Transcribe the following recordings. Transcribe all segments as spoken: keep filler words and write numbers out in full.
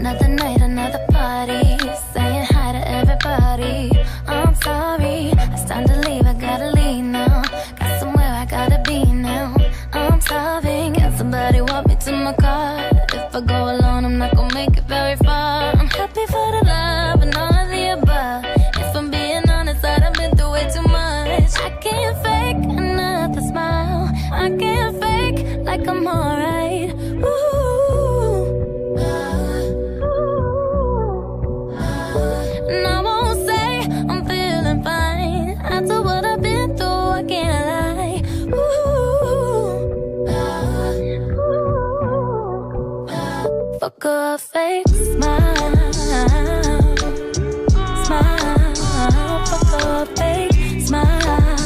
Another night, another party, saying hi to everybody. I'm sorry, it's time to leave, I gotta leave now. Got somewhere I gotta be now. I'm starving, can somebody walk me to my car? If I go alone, I'm not gonna make it very far. I'm happy for the love and all of the above. If I'm being honest, I've been through way too much. I can't fake another smile, I can't fake like I'm alright. Fuck a fake smile, smile. Fuck a fake smile,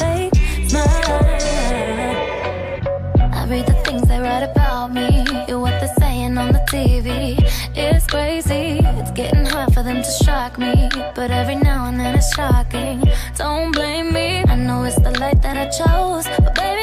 fake smile. I read the things they write about me, and what they're saying on the T V. It's crazy, it's getting hard for them to shock me, but every now and then it's shocking. Don't blame me, I know it's the light that I chose, but baby,